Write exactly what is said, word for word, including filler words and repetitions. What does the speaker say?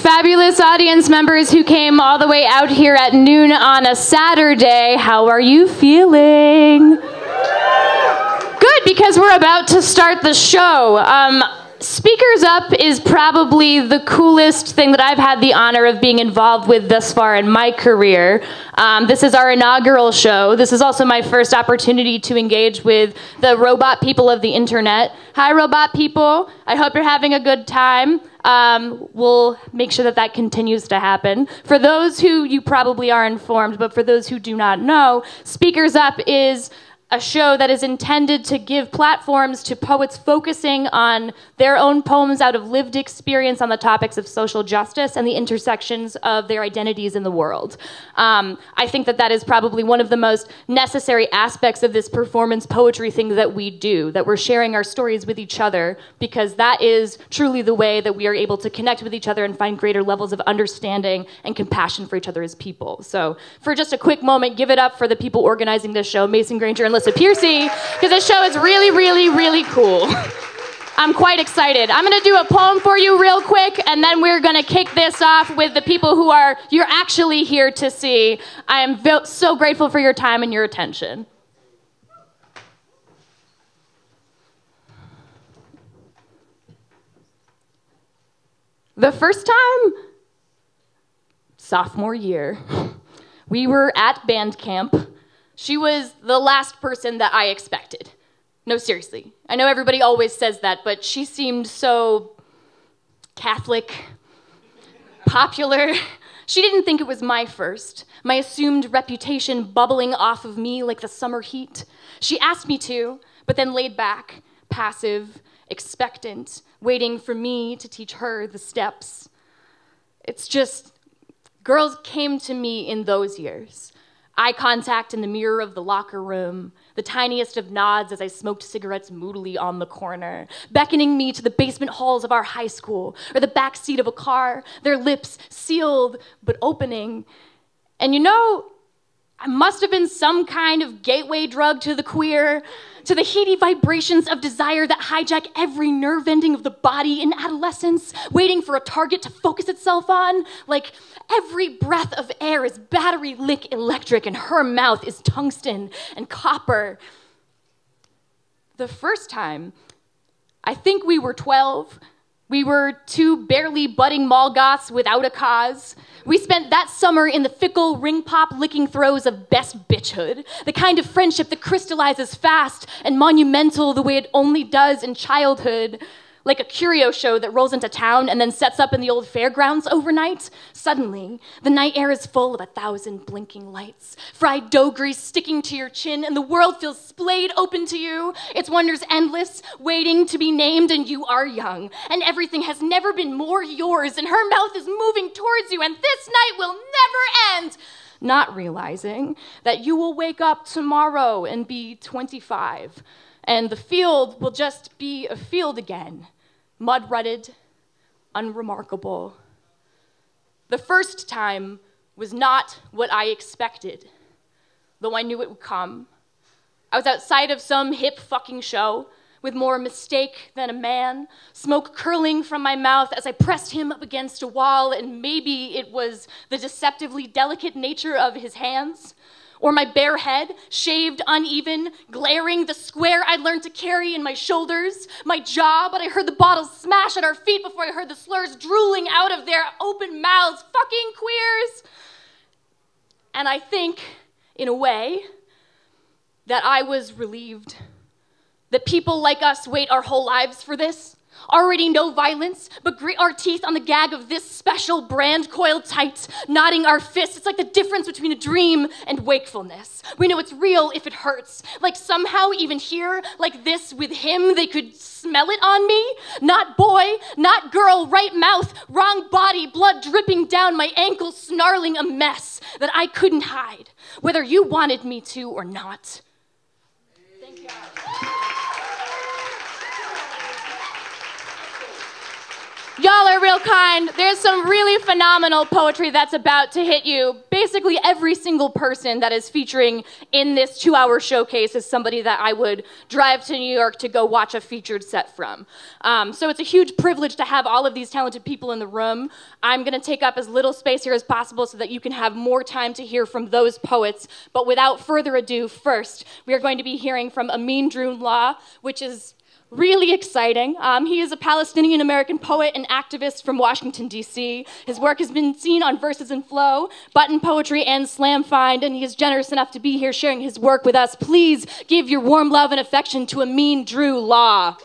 Fabulous audience members who came all the way out here at noon on a Saturday. How are you feeling? Good, because we're about to start the show. Um, Speakers Up is probably the coolest thing that I've had the honor of being involved with thus far in my career. Um, this is our inaugural show. This is also my first opportunity to engage with the robot people of the internet. Hi, robot people. I hope you're having a good time. Um, we'll make sure that that continues to happen. For those who, you probably are informed, but for those who do not know, Speakers Up is a show that is intended to give platforms to poets focusing on their own poems out of lived experience on the topics of social justice and the intersections of their identities in the world. Um, I think that that is probably one of the most necessary aspects of this performance poetry thing that we do, that we're sharing our stories with each other, because that is truly the way that we are able to connect with each other and find greater levels of understanding and compassion for each other as people. So for just a quick moment, give it up for the people organizing this show, Mason Granger and So Piercy, because this show is really, really, really cool. I'm quite excited. I'm gonna do a poem for you real quick, and then we're gonna kick this off with the people who are, you're actually here to see. I am so grateful for your time and your attention. The first time, sophomore year, we were at band camp. She was the last person that I expected. No, seriously. I know everybody always says that, but she seemed so Catholic, popular. She didn't think it was my first, my assumed reputation bubbling off of me like the summer heat. She asked me to, but then laid back, passive, expectant, waiting for me to teach her the steps. It's just, girls came to me in those years. Eye contact in the mirror of the locker room, the tiniest of nods as I smoked cigarettes moodily on the corner, beckoning me to the basement halls of our high school, or the back seat of a car, their lips sealed but opening. And you know, I must have been some kind of gateway drug to the queer, to the heady vibrations of desire that hijack every nerve ending of the body in adolescence, waiting for a target to focus itself on, like every breath of air is battery lick electric and her mouth is tungsten and copper. The first time, I think we were twelve. We were two barely budding mall goths without a cause. We spent that summer in the fickle, ring-pop, licking throes of best bitchhood, the kind of friendship that crystallizes fast and monumental the way it only does in childhood, like a curio show that rolls into town and then sets up in the old fairgrounds overnight. Suddenly, the night air is full of a thousand blinking lights, fried dough grease sticking to your chin, and the world feels splayed open to you, its wonders endless, waiting to be named, and you are young, and everything has never been more yours, and her mouth is moving towards you, and this night will never end, not realizing that you will wake up tomorrow and be twenty-five, and the field will just be a field again, mud-rutted, unremarkable. The first time was not what I expected, though I knew it would come. I was outside of some hip fucking show, with more mistake than a man, smoke curling from my mouth as I pressed him up against a wall, and maybe it was the deceptively delicate nature of his hands, or my bare head, shaved, uneven, glaring, the square I'd learned to carry in my shoulders, my jaw, but I heard the bottles smash at our feet before I heard the slurs drooling out of their open mouths, fucking queers. And I think, in a way, that I was relieved that people like us wait our whole lives for this, already know violence, but grit our teeth on the gag of this special brand coiled tight, nodding our fists. It's like the difference between a dream and wakefulness. We know it's real if it hurts. Like somehow even here, like this with him, they could smell it on me. Not boy, not girl, right mouth, wrong body, blood dripping down my ankles, snarling a mess that I couldn't hide, whether you wanted me to or not. Thank God. Y'all are real kind. There's some really phenomenal poetry that's about to hit you. basically every single person that is featuring in this two-hour showcase is somebody that I would drive to New York to go watch a featured set from. Um, so it's a huge privilege to have all of these talented people in the room. I'm going to take up as little space here as possible so that you can have more time to hear from those poets. But without further ado, first, we are going to be hearing from Ameen Drew Law, which is really exciting. Um, he is a Palestinian-American poet and activist from Washington, D C His work has been seen on Verses in Flow, Button Poetry, and Slam Find, and he is generous enough to be here sharing his work with us. Please give your warm love and affection to Ameen Drew Law.